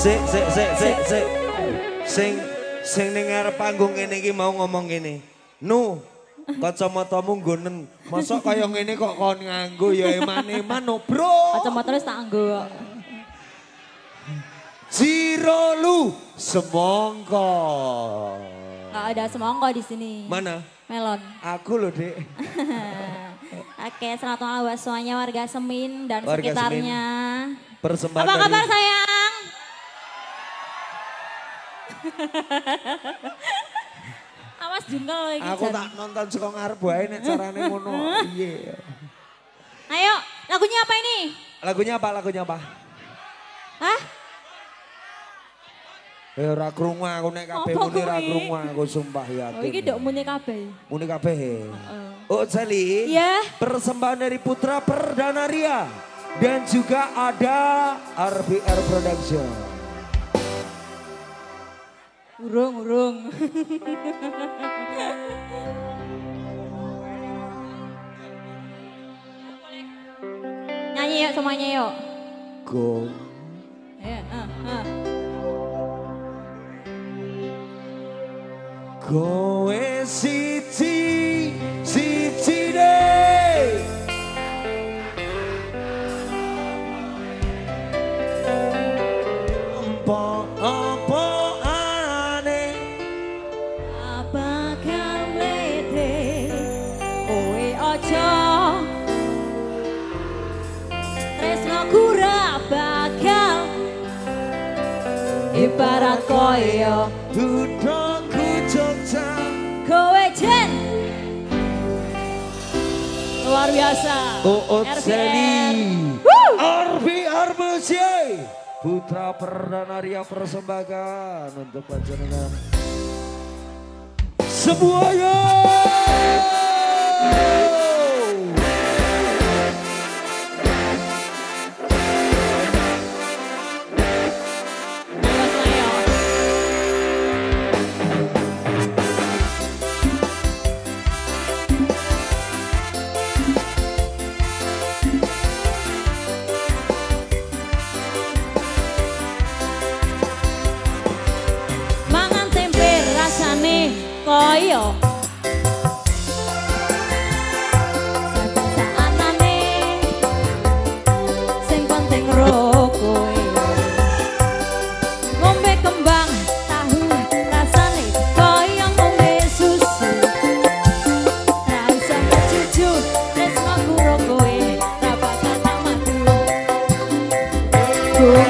Sik. Sing ning arep panggung ngene iki mau ngomong ngene. Nu, kacamatamu nggonen. Mosok kaya ngene kok kon nganggo ya eman-eman no, Bro. Kacamatane tak nganggo kok. Zero lu semangka. Enggak ada semangka di sini. Mana? Melon. Aku loh, Dek. Oke, selamat malam buat semuanya warga Semin dan warga sekitarnya. Semin. Persembahan. Apa kabar sayang? Awas jengkel lagi. Aku tak nonton suka ngarep wae nek carane ngono. Iya. Ayo, lagunya apa ini? Lagunya apa? Hah? Ora krungu aku nek kabeh muni ra krungu aku sumpah yakin. Oh iki ndok muni kabeh. Muni kabeh. Heeh. Oh Celi, yeah. Persembahan dari Putra Perdana Ria dan juga ada RBR Production. Urung. Nyanyi yuk semuanya yuk. Go. Ya, Kowe siji deh, apa aneh, apa kelete, kowe ojo tresno kura bakal ibarat koyo duduk. Kowe jen luar biasa. Oh Celi, RBR Music Putra Perdana Ria persembahkan untuk panjenengan semuanya. Koyo saanane sing penting ro kowe ngombe kembang tahu rasane koyo ngombe susu ra usah cucu tresno karo kowe ra bakal tak mati kowe.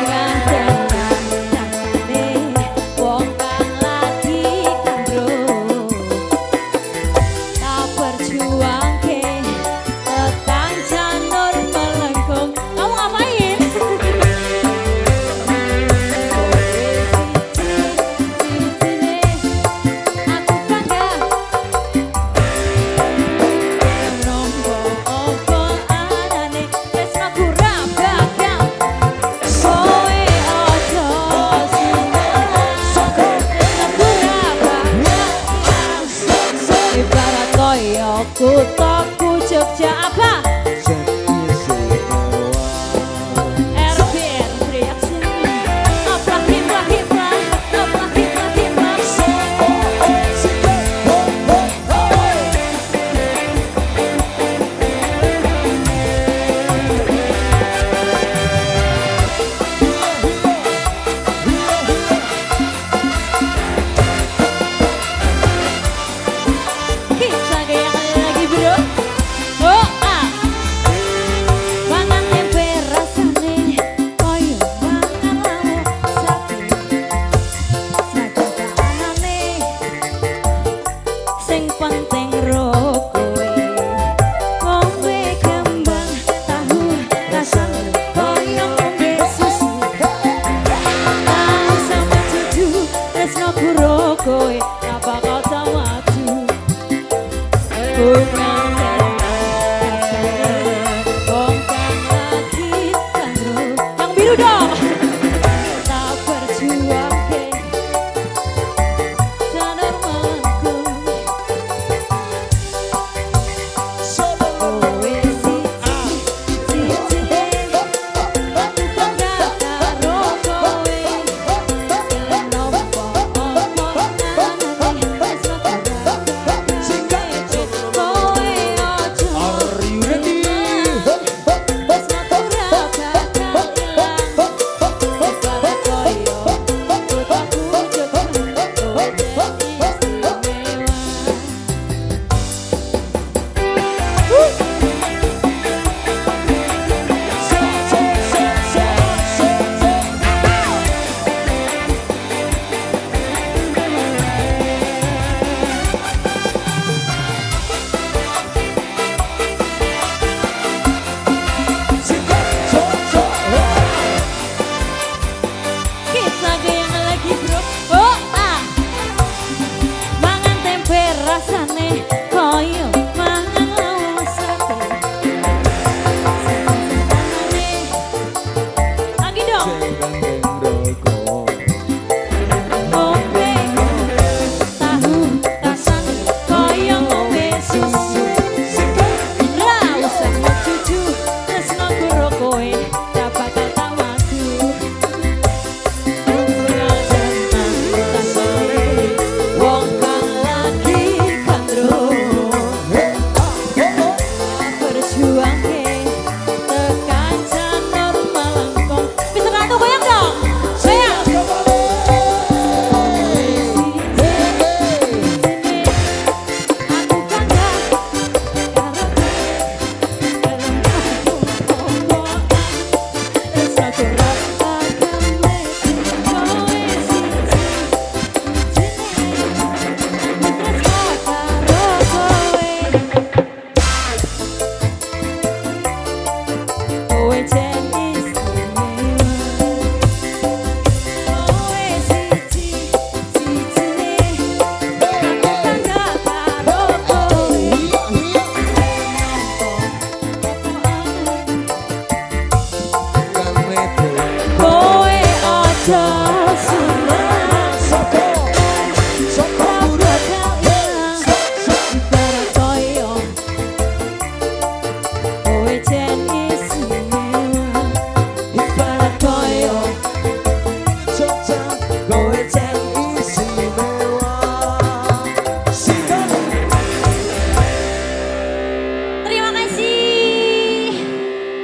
Kutaku Jogja apa?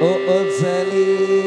Uut Salim.